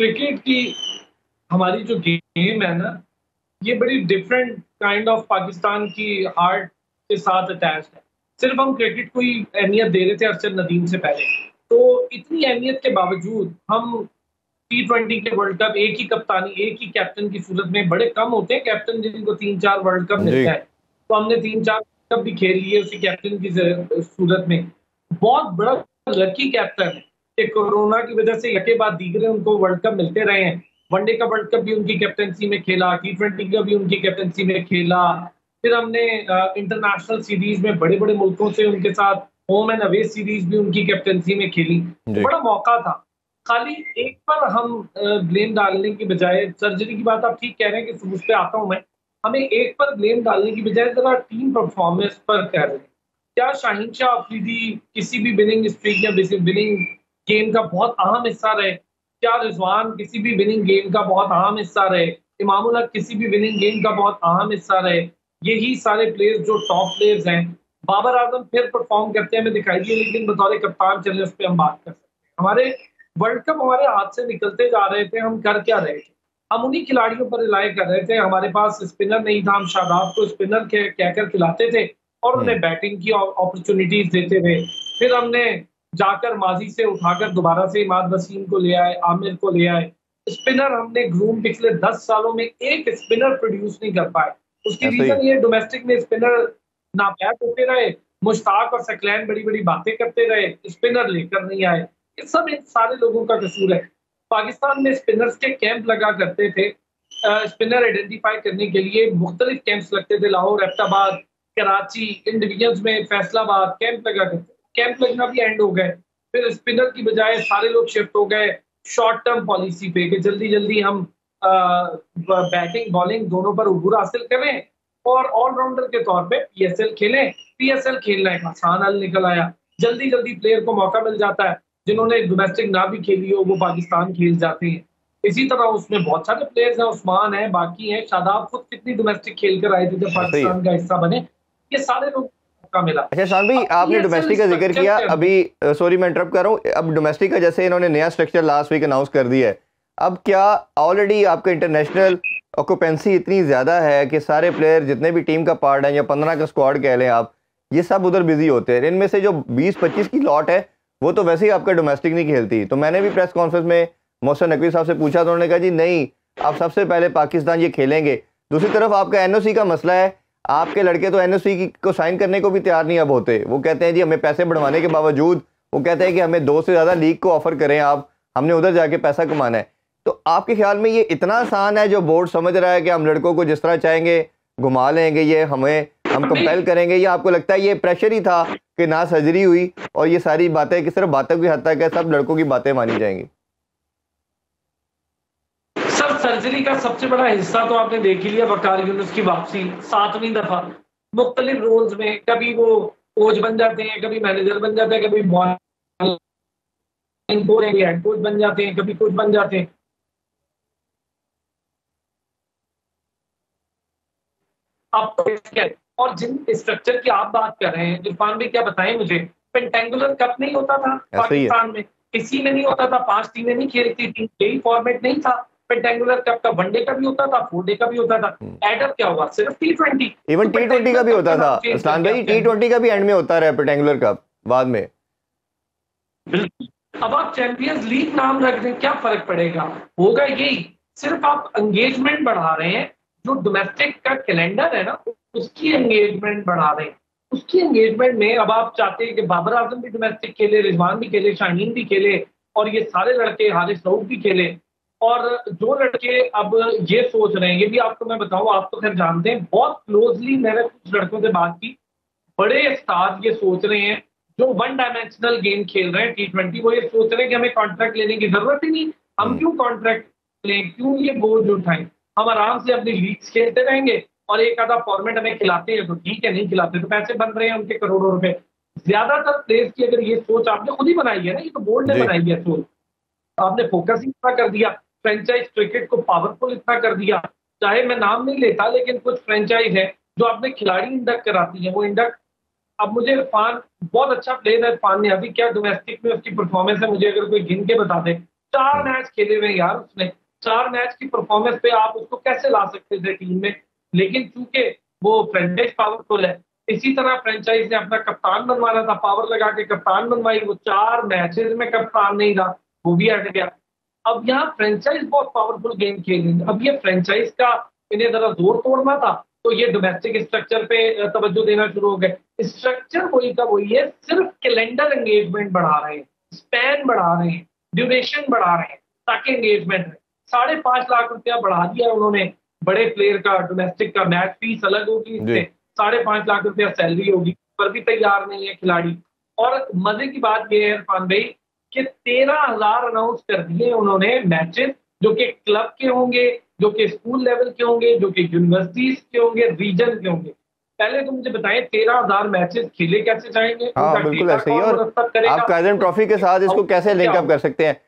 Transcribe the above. Cricket की हमारी जो गेम है ना, ये बड़ी डिफरेंट काइंड ऑफ पाकिस्तान की हार्ट के साथ अटैच है। सिर्फ हम क्रिकेट को ही अहमियत दे रहे थे अरशद नदीम से पहले, तो इतनी अहमियत के बावजूद हम T20 के वर्ल्ड कप एक ही कप्तानी, एक ही कैप्टन की सूरत में, बड़े कम होते हैं कैप्टन जिनको 3-4 वर्ल्ड कप मिलता है, तो हमने 3-4 वर्ल्ड कप भी खेल लिए उसी कैप्टन की सूरत में। बहुत बड़ा लकी कैप्टन है कि कोरोना की वजह से यके बाद दीगरे उनको वर्ल्ड कप मिलते रहे हैं। वनडे का वर्ल्ड कप भी उनकी कैप्टनसी में खेला, T20 का भी उनकी कैप्टनसी में खेला, फिर हमने इंटरनेशनल सीरीज में बड़े बड़े मुल्कों से उनके साथ होम एंड अवे सीरीज भी उनकी कैप्टनसी में खेली। बड़ा मौका था, खाली एक पर हम ब्लेम डालने की बजाय, सर्जरी की बात आप ठीक कह रहे हैं कि उस पर आता हूं मैं, हमें एक पर ब्लेम डालने की बजाय जरा टीम परफॉर्मेंस पर कह रहे हैं। क्या शाहीन शाह अफरीदी किसी भी विनिंग स्ट्रीक या विनिंग गेम का बहुत अहम हिस्सा रहे? क्या रिजवान किसी भी विनिंग गेम का बहुत अहम हिस्सा रहे? इमामुल हक किसी भी विनिंग गेम का बहुत अहम हिस्सा रहे? यही सारे प्लेयर्स जो टॉप प्लेयर्स हैं। बाबर आजम फिर परफॉर्म करते हैं, हमें दिखाई दिए, लेकिन बतौर कप्तान चले उस पर हम बात कर सकते हैं। हमारे वर्ल्ड कप हमारे हाथ से निकलते जा रहे थे, हम कर क्या रहे थे? हम उन्हीं खिलाड़ियों पर रिलाय कर रहे थे। हमारे पास स्पिनर नहीं था, हम शादाब को स्पिनर कहकर खिलाते थे और उन्हें बैटिंग की अपॉर्चुनिटीज देते थे। फिर हमने जाकर माजी से उठाकर दोबारा से इमाद वसीम को ले आए, आमिर को ले आए। स्पिनर हमने ग्रूम पिछले 10 सालों में एक स्पिनर प्रोड्यूस नहीं कर पाए। उसकी रीजन ये, डोमेस्टिक में स्पिनर नापैद होते रहे, मुश्ताक और सकलैन बड़ी बड़ी बातें करते रहे, स्पिनर लेकर नहीं आए। ये सब इन सारे लोगों का कसूर है। पाकिस्तान में स्पिनर्स के कैंप लगा करते थे, स्पिनर आइडेंटिफाई करने के लिए मुख्तलिफ कैंप्स लगते थे, लाहौर, एबटाबाद, कराची, इन डिवीजन्स में, फैसलाबाद कैंप लगा करते। कैंप लगना भी एंड हो गए, फिर स्पिनर की बजाय सारे लोग शिफ्ट हो गए शॉर्ट टर्म पॉलिसी पे कि जल्दी जल्दी हम बैटिंग बॉलिंग दोनों पर उबूर हासिल करें और ऑलराउंडर के तौर पे PSL खेलें। PSL खेलना एक आसान हल निकल आया, जल्दी जल्दी प्लेयर को मौका मिल जाता है, जिन्होंने डोमेस्टिक ना भी खेली हो वो पाकिस्तान खेल जाते हैं। इसी तरह उसमें बहुत सारे प्लेयर्स हैं, उस्मान हैं, बाकी हैं, शादाब खुद कितनी डोमेस्टिक खेल कर आए थे जब पाकिस्तान का हिस्सा बने, ये सारे लोग का मिला। अच्छा शान भाई, आपने डोमेस्टिक का जिक्र किया अभी, सॉरी मैं इंटरप्ट कर रहा हूँ। अब डोमेस्टिक का जैसे इन्होंने नया स्ट्रक्चर लास्ट वीक अनाउंस कर दिया है, अब क्या ऑलरेडी आपका इंटरनेशनल ऑक्यूपेंसी इतनी ज़्यादा है कि सारे प्लेयर जितने भी टीम का पार्ट हैं या 15 का स्क्वाड कह लें आप, ये सब उधर बिजी होते हैं? इनमें से जो 20-25 की लॉट है वो तो वैसे ही आपका डोमेस्टिक नहीं खेलती। तो मैंने भी प्रेस कॉन्फ्रेंस में मोहसिन नकवी साहब से पूछा तो उन्होंने कहा जी नहीं, आप सबसे पहले पाकिस्तान ये खेलेंगे। दूसरी तरफ आपका NOC का मसला है, आपके लड़के तो NOC को साइन करने को भी तैयार नहीं अब होते। वो कहते हैं जी हमें पैसे बढ़वाने के बावजूद, वो कहते हैं कि हमें 2 से ज़्यादा लीग को ऑफर करें आप, हमने उधर जाके पैसा कमाना है। तो आपके ख्याल में ये इतना आसान है जो बोर्ड समझ रहा है कि हम लड़कों को जिस तरह चाहेंगे घुमा लेंगे, ये हमें हम कंपेल करेंगे, या आपको लगता है ये प्रेशर ही था कि ना सर्जरी हुई और ये सारी बातें कि सिर्फ बातों की हद तक है, सब लड़कों की बातें मानी जाएंगी? सर्जरी का सबसे बड़ा हिस्सा तो आपने देख ही लिया, वकार यूनुस की वापसी 7वीं दफा मुख्तलिफ रोल्स में, कभी वो कोच बन जाते हैं, कभी मैनेजर बन जाते हैं, कभी हेड कोच बन जाते हैं, कभी कोच बन जाते हैं। अब और जिन स्ट्रक्चर की आप बात कर रहे हैं इरफान भाई, क्या बताएं मुझे, पेंटेंगुलर कप नहीं होता था पाकिस्तान में, किसी में नहीं होता था, 5 टीमें नहीं खेलती थी, यही फॉर्मेट नहीं था। पेंटेंगुलर कप का वनडे का भी होता था, 4 डे का भी होता था। एडअप क्या हुआ, सिर्फ T20, इवन T20 का भी होता था इस्लाम भाई, T20 का भी एंड में होता रहा पेंटेंगुलर कप बाद में। बिल्कुल, अब आप चैंपियंस लीग नाम रख दें, क्या फर्क पड़ेगा? होगा यही, सिर्फ आप एंगेजमेंट बढ़ा रहे हैं। जो डोमेस्टिक का कैलेंडर है ना, उसकी एंगेजमेंट बढ़ा रहे हैं, उसकी एंगेजमेंट में अब आप चाहते हैं कि बाबर आजम भी डोमेस्टिक खेले, रिजवान भी खेले, शाहीन भी खेले और ये सारे लड़के, हारिस रऊफ भी खेले। और जो लड़के अब ये सोच रहे हैं, ये भी आपको मैं बताऊं, आप तो खैर जानते हैं, बहुत क्लोजली मैंने कुछ लड़कों से बात की, बड़े स्टार ये सोच रहे हैं जो 1 डायमेंशनल गेम खेल रहे हैं T20, वो ये सोच रहे हैं कि हमें कॉन्ट्रैक्ट लेने की जरूरत ही नहीं, हम क्यों कॉन्ट्रैक्ट लें, क्यों ये बोझ उठाएं, हम आराम से अपनी लीग्स खेलते रहेंगे और एक आधा फॉर्मेट हमें खिलाते हैं तो ठीक है, नहीं खिलाते तो पैसे बन रहे हैं उनके करोड़ों रुपए। ज्यादातर प्लेयर्स की अगर ये सोच, आपने खुद ही बनाई है ना, ये तो बोर्ड ने बनाई है सोच, आपने फोकस ही इतना कर दिया, फ्रेंचाइज क्रिकेट को पावरफुल इतना कर दिया। चाहे मैं नाम नहीं लेता, लेकिन कुछ फ्रेंचाइज है जो अपने खिलाड़ी इंडक्ट कराती है, वो इंडक्ट। अब मुझे इरफान, बहुत अच्छा प्लेयर है इरफान, ने अभी क्या डोमेस्टिक में उसकी परफॉर्मेंस है, मुझे अगर कोई गिन के बता दे 4 मैच खेले हुए यार उसने, 4 मैच की परफॉर्मेंस पे आप उसको कैसे ला सकते थे टीम में, लेकिन चूंकि वो फ्रेंचाइज पावरफुल है। इसी तरह फ्रेंचाइज ने अपना कप्तान बनवाना था, पावर लगा के कप्तान बनवाई, वो 4 मैचेस में कप्तान नहीं रहा, वो भी हट गया। अब यहाँ फ्रेंचाइज बहुत पावरफुल गेम खेल रही है। अब ये फ्रेंचाइज का इन्हें जरा जोर तोड़ना था, तो ये डोमेस्टिक स्ट्रक्चर पे तवज्जो देना शुरू हो गए। स्ट्रक्चर वही का वही है, सिर्फ कैलेंडर एंगेजमेंट बढ़ा रहे हैं, स्पैन बढ़ा रहे हैं, ड्यूरेशन बढ़ा रहे हैं ताकि एंगेजमेंट रहे। 5.5 लाख रुपया बढ़ा दिया उन्होंने बड़े प्लेयर का, डोमेस्टिक का मैच फीस अलग होगी, इससे 5.5 लाख रुपया सैलरी होगी, पर भी तैयार नहीं है खिलाड़ी। और मजे की बात यह है इरफान भाई कि 13,000 अनाउंस कर दिए उन्होंने मैचेस, जो कि क्लब के होंगे, जो कि स्कूल लेवल के होंगे, जो कि यूनिवर्सिटीज के होंगे, रीजन के होंगे। पहले तो मुझे बताएं 13,000 मैचेस खेले कैसे जाएंगे? हाँ बिल्कुल ऐसे ही। और आप ट्रॉफी के साथ इसको कैसे लिंकअप कर सकते हैं?